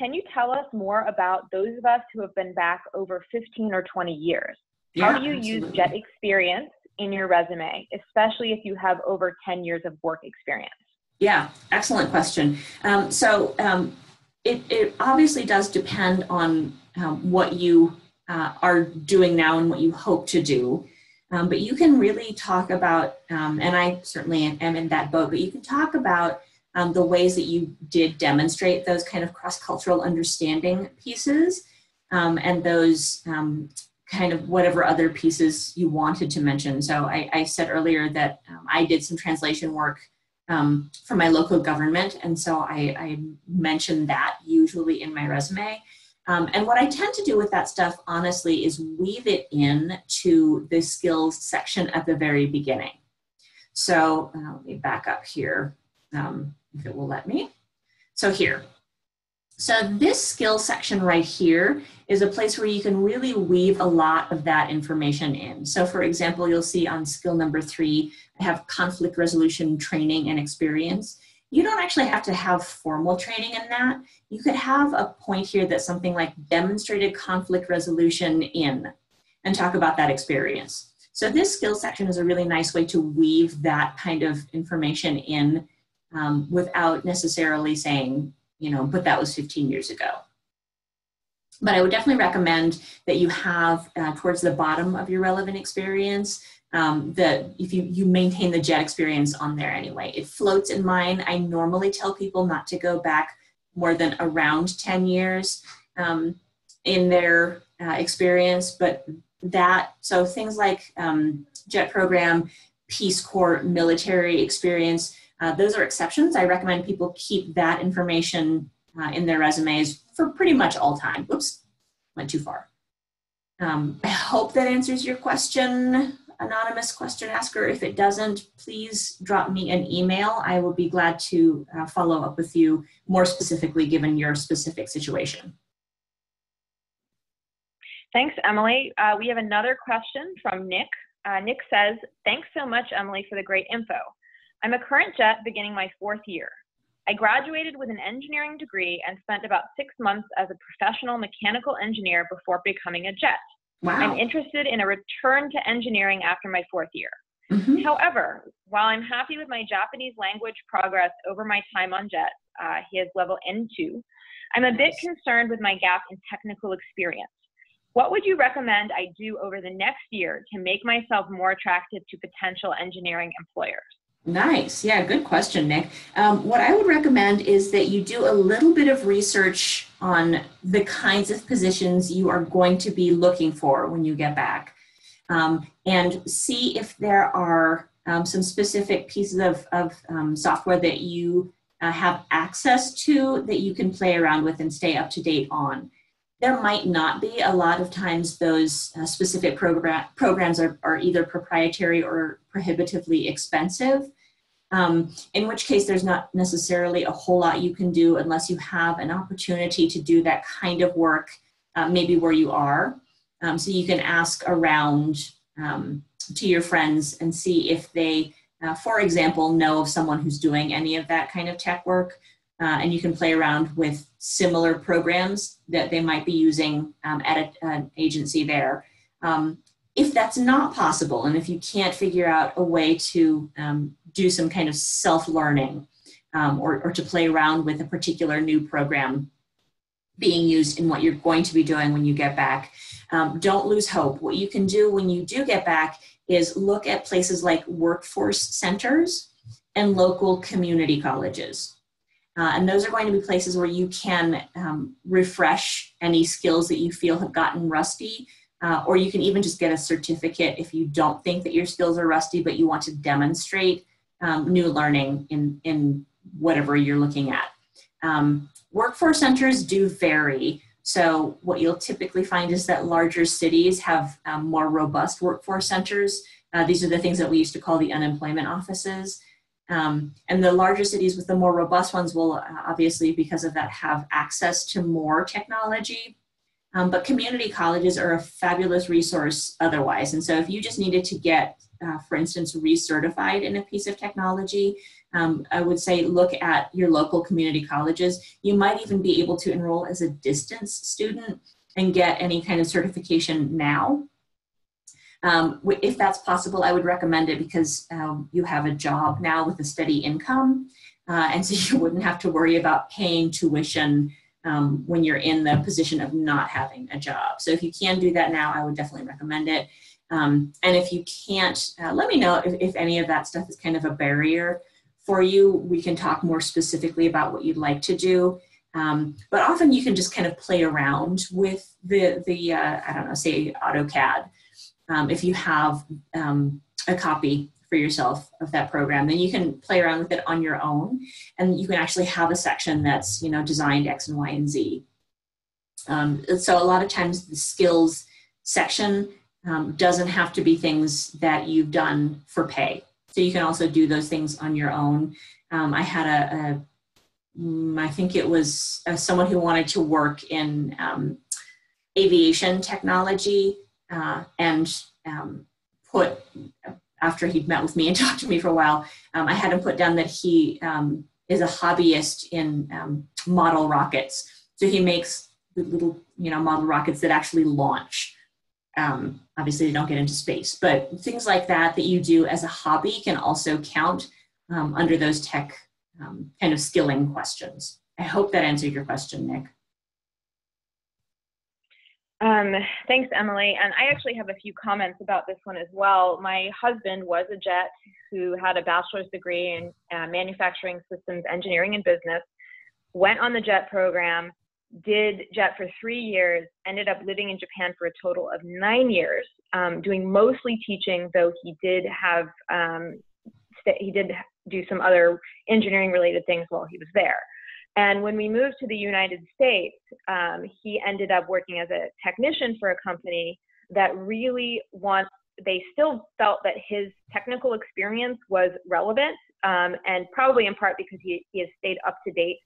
can you tell us more about those of us who have been back over fifteen or twenty years? How do you use JET experience in your resume, especially if you have over ten years of work experience? Yeah, excellent question. Um, so um, it, it obviously does depend on um, what you uh, are doing now and what you hope to do. Um, but you can really talk about, um, and I certainly am in that boat, but you can talk about um, the ways that you did demonstrate those kind of cross-cultural understanding pieces um, and those um, kind of whatever other pieces you wanted to mention. So I, I said earlier that um, I did some translation work Um, for my local government, and so I, I mentioned that usually in my resume. Um, and what I tend to do with that stuff, honestly, is weave it in to the skills section at the very beginning. So uh, let me back up here, um, if it will let me. So here. So this skill section right here is a place where you can really weave a lot of that information in. So for example, you'll see on skill number three, I have conflict resolution training and experience. You don't actually have to have formal training in that. You could have a point here that's something like demonstrated conflict resolution in, and talk about that experience. So this skill section is a really nice way to weave that kind of information in um, without necessarily saying, you know, but that was fifteen years ago. But I would definitely recommend that you have uh, towards the bottom of your relevant experience, um, that if you, you maintain the JET experience on there anyway. It floats in mine. I normally tell people not to go back more than around ten years um, in their uh, experience, but that, so things like um, JET program, Peace Corps, military experience, Uh, those are exceptions. I recommend people keep that information uh, in their resumes for pretty much all time. Oops, went too far. Um, I hope that answers your question, anonymous question asker. If it doesn't, please drop me an email. I will be glad to uh, follow up with you more specifically given your specific situation. Thanks, Emily. Uh, we have another question from Nick. Uh, Nick says, thanks so much, Emily, for the great info. I'm a current JET beginning my fourth year. I graduated with an engineering degree and spent about six months as a professional mechanical engineer before becoming a JET. Wow. I'm interested in a return to engineering after my fourth year. Mm-hmm. However, while I'm happy with my Japanese language progress over my time on JET, uh, he is level N two, I'm a bit concerned with my gap in technical experience. What would you recommend I do over the next year to make myself more attractive to potential engineering employers? Nice. Yeah, good question, Nick. Um, what I would recommend is that you do a little bit of research on the kinds of positions you are going to be looking for when you get back, um, and see if there are um, some specific pieces of, of um, software that you uh, have access to that you can play around with and stay up to date on. There might not be. A lot of times those uh, specific program, programs are, are either proprietary or prohibitively expensive. Um, in which case there's not necessarily a whole lot you can do unless you have an opportunity to do that kind of work, uh, maybe where you are. Um, so you can ask around um, to your friends and see if they, uh, for example, know of someone who's doing any of that kind of tech work, uh, and you can play around with similar programs that they might be using um, at a, an agency there. Um, if that's not possible, and if you can't figure out a way to um, do some kind of self-learning um, or, or to play around with a particular new program being used in what you're going to be doing when you get back, um, don't lose hope. What you can do when you do get back is look at places like workforce centers and local community colleges. Uh, and those are going to be places where you can um, refresh any skills that you feel have gotten rusty, Uh, or you can even just get a certificate if you don't think that your skills are rusty, but you want to demonstrate um, new learning in, in whatever you're looking at. Um, workforce centers do vary. So what you'll typically find is that larger cities have um, more robust workforce centers. Uh, these are the things that we used to call the unemployment offices. Um, and the larger cities with the more robust ones will uh, obviously, because of that, have access to more technology. Um, but community colleges are a fabulous resource otherwise. And so if you just needed to get, uh, for instance, recertified in a piece of technology, um, I would say look at your local community colleges. You might even be able to enroll as a distance student and get any kind of certification now. Um, if that's possible, I would recommend it because um, you have a job now with a steady income. Uh, and so you wouldn't have to worry about paying tuition um, when you're in the position of not having a job. So if you can do that now, I would definitely recommend it. Um, and if you can't, uh, let me know if, if any of that stuff is kind of a barrier for you. We can talk more specifically about what you'd like to do. Um, but often you can just kind of play around with the, the uh, I don't know, say AutoCAD. Um, if you have um, a copy for yourself of that program, then you can play around with it on your own. And you can actually have a section that's, you know, designed X and Y and Z. Um, so a lot of times the skills section um, doesn't have to be things that you've done for pay. So you can also do those things on your own. Um, I had a, a I think it was uh, someone who wanted to work in um, aviation technology uh, and um, put, after he'd met with me and talked to me for a while, um, I had him put down that he um, is a hobbyist in um, model rockets. So he makes little, you know, model rockets that actually launch. Um, obviously they don't get into space, but things like that that you do as a hobby can also count um, under those tech Um, kind of skilling questions. I hope that answered your question, Nick. Um, thanks, Emily. And I actually have a few comments about this one as well. My husband was a JET who had a bachelor's degree in uh, manufacturing systems engineering and business, went on the JET program, did JET for three years, ended up living in Japan for a total of nine years, um, doing mostly teaching, though he did have um, he did do some other engineering related things while he was there. And when we moved to the United States, um, he ended up working as a technician for a company that really wants, they still felt that his technical experience was relevant, um, and probably in part because he, he has stayed up to date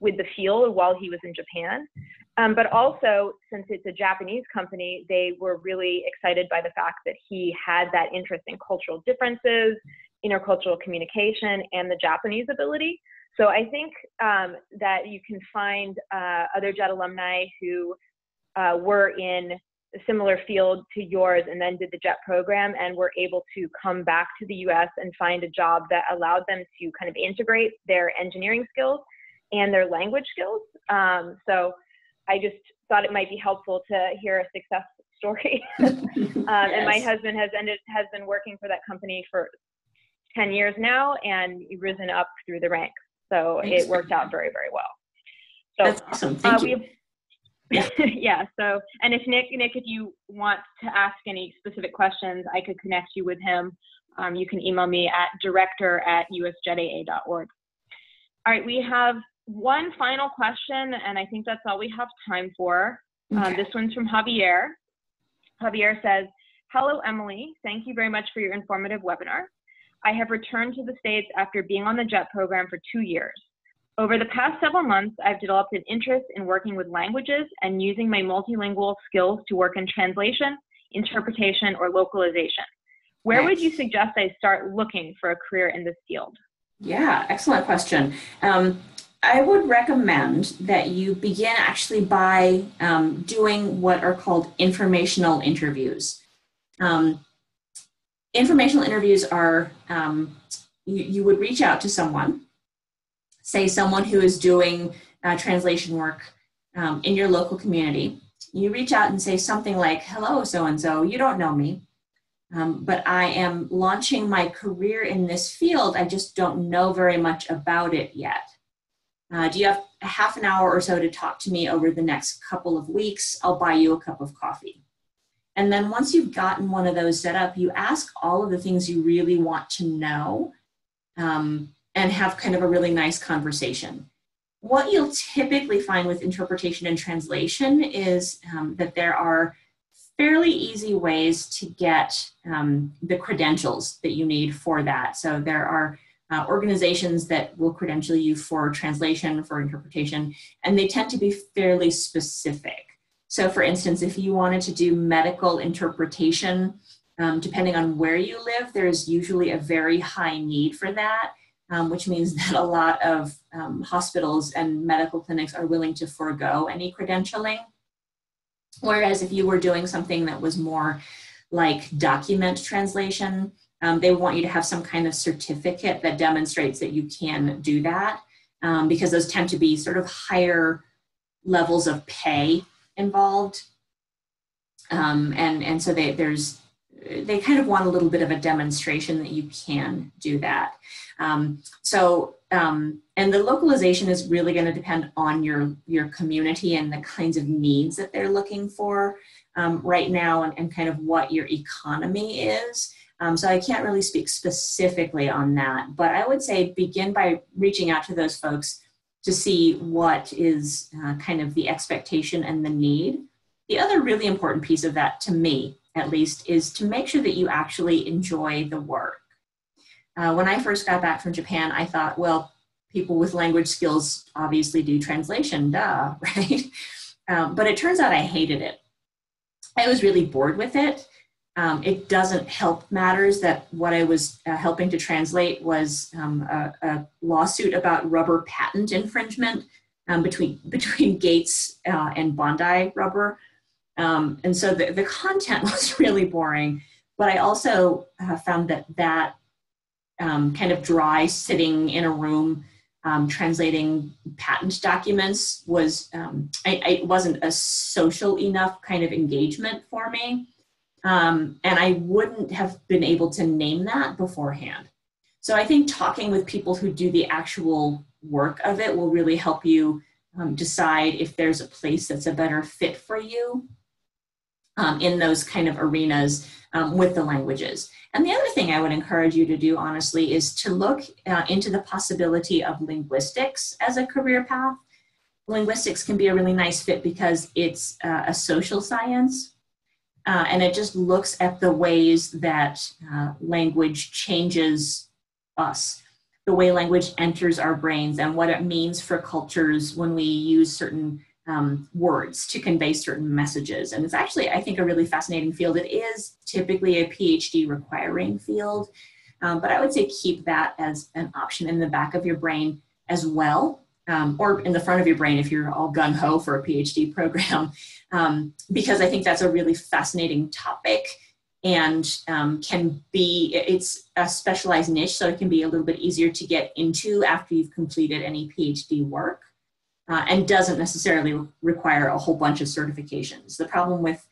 with the field while he was in Japan. Um, but also, since it's a Japanese company, they were really excited by the fact that he had that interest in cultural differences, intercultural communication, and the Japanese ability. So I think um, that you can find uh, other JET alumni who uh, were in a similar field to yours and then did the JET program and were able to come back to the U S and find a job that allowed them to kind of integrate their engineering skills and their language skills. Um, so I just thought it might be helpful to hear a success story. um, yes. And my husband has ended has been working for that company for ten years now and risen up through the ranks. So Thanks. It worked out very, very well. So, that's awesome. Thank uh, you. Yeah. yeah. So, and if Nick, Nick, if you want to ask any specific questions, I could connect you with him. Um, you can email me at director at U S J E T A A dot org. All right. We have one final question, and I think that's all we have time for. Okay. Um, this one's from Javier. Javier says, "Hello, Emily. Thank you very much for your informative webinar. I have returned to the States after being on the JET program for two years. Over the past several months, I've developed an interest in working with languages and using my multilingual skills to work in translation, interpretation, or localization. Where Nice. Would you suggest I start looking for a career in this field?" Yeah, excellent question. Um, I would recommend that you begin actually by um, doing what are called informational interviews. Um, Informational interviews are, um, you, you would reach out to someone, say someone who is doing uh, translation work um, in your local community. You reach out and say something like, "Hello, so-and-so, you don't know me, um, but I am launching my career in this field. I just don't know very much about it yet. Uh, do you have a half an hour or so to talk to me over the next couple of weeks? I'll buy you a cup of coffee." And then once you've gotten one of those set up, you ask all of the things you really want to know um, and have kind of a really nice conversation. What you'll typically find with interpretation and translation is um, that there are fairly easy ways to get um, the credentials that you need for that. So there are uh, organizations that will credential you for translation, for interpretation, and they tend to be fairly specific. So for instance, if you wanted to do medical interpretation, um, depending on where you live, there is usually a very high need for that, um, which means that a lot of um, hospitals and medical clinics are willing to forego any credentialing. Whereas if you were doing something that was more like document translation, um, they want you to have some kind of certificate that demonstrates that you can do that, um, because those tend to be sort of higher levels of pay involved. Um, and, and so they, there's, they kind of want a little bit of a demonstration that you can do that. Um, so, um, and the localization is really going to depend on your, your community and the kinds of needs that they're looking for um, right now, and, and kind of what your economy is. Um, so I can't really speak specifically on that, but I would say begin by reaching out to those folks to see what is uh, kind of the expectation and the need. The other really important piece of that, to me at least, is to make sure that you actually enjoy the work. Uh, when I first got back from Japan, I thought, well, people with language skills obviously do translation, duh, right? Um, but it turns out I hated it. I was really bored with it. Um, it doesn't help matters that what I was uh, helping to translate was um, a, a lawsuit about rubber patent infringement um, between, between Gates uh, and Bondi Rubber. Um, and so the, the content was really boring, but I also uh, found that that um, kind of dry sitting in a room um, translating patent documents was, um, I, I, it wasn't a social enough kind of engagement for me. Um, and I wouldn't have been able to name that beforehand. So I think talking with people who do the actual work of it will really help you um, decide if there's a place that's a better fit for you um, in those kind of arenas um, with the languages. And the other thing I would encourage you to do, honestly, is to look uh, into the possibility of linguistics as a career path. Linguistics can be a really nice fit because it's uh, a social science. Uh, and it just looks at the ways that uh, language changes us, the way language enters our brains, and what it means for cultures when we use certain um, words to convey certain messages. And it's actually, I think, a really fascinating field. It is typically a PhD requiring field, um, but I would say keep that as an option in the back of your brain as well. Um, or in the front of your brain if you're all gung-ho for a PhD program, um, because I think that's a really fascinating topic and um, can be, it's a specialized niche, so it can be a little bit easier to get into after you've completed any PhD work, uh, and doesn't necessarily require a whole bunch of certifications. The problem with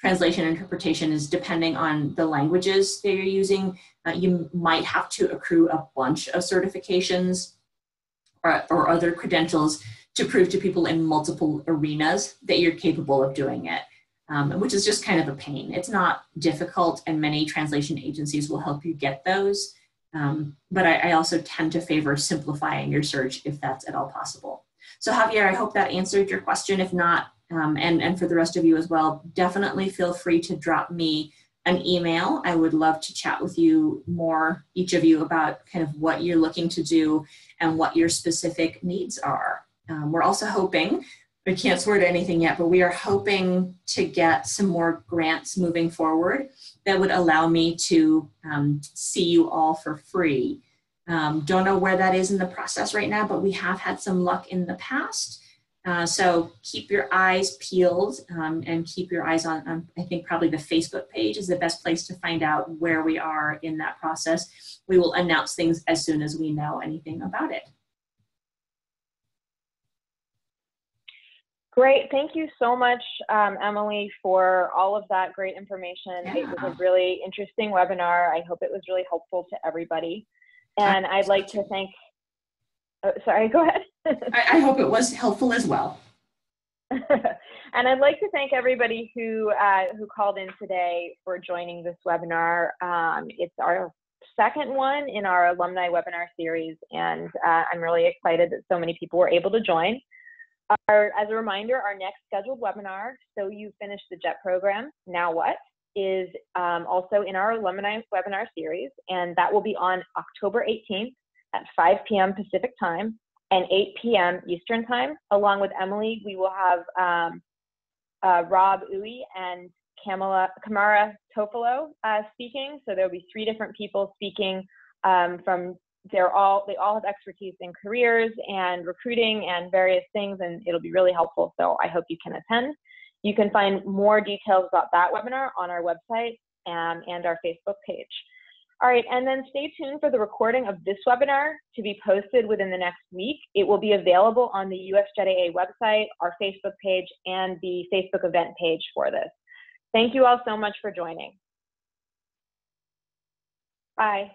translation and interpretation is, depending on the languages that you're using, uh, you might have to accrue a bunch of certifications Or, or other credentials to prove to people in multiple arenas that you're capable of doing it, um, which is just kind of a pain. It's not difficult, and many translation agencies will help you get those, um, but I, I also tend to favor simplifying your search if that's at all possible. So Javier, I hope that answered your question. If not, um, and, and for the rest of you as well, definitely feel free to drop me an email. I would love to chat with you more, each of you, about kind of what you're looking to do and what your specific needs are. Um, we're also hoping, we can't swear to anything yet, but we are hoping to get some more grants moving forward that would allow me to um, see you all for free. Um, don't know where that is in the process right now, but we have had some luck in the past. Uh, so keep your eyes peeled um, and keep your eyes on, on, I think probably the Facebook page is the best place to find out where we are in that process. We will announce things as soon as we know anything about it. Great. Thank you so much, um, Emily, for all of that great information. Yeah. It was a really interesting webinar. I hope it was really helpful to everybody. And I'd like to thank Oh, sorry, go ahead. I, I hope it was helpful as well. And I'd like to thank everybody who uh, who called in today for joining this webinar. Um, it's our second one in our alumni webinar series, and uh, I'm really excited that so many people were able to join. Our, as a reminder, our next scheduled webinar, So You Finished the JET Program, Now What?, is um, also in our alumni webinar series, and that will be on October eighteenth. At five P M Pacific time and eight P M Eastern time. Along with Emily, we will have um, uh, Rob Uy and Kamala, Kamala Topolo uh, speaking. So there'll be three different people speaking um, from, they're all, they all have expertise in careers and recruiting and various things, and it'll be really helpful. So I hope you can attend. You can find more details about that webinar on our website and, and our Facebook page. All right, and then stay tuned for the recording of this webinar to be posted within the next week. It will be available on the U S J E T A A website, our Facebook page, and the Facebook event page for this. Thank you all so much for joining. Bye.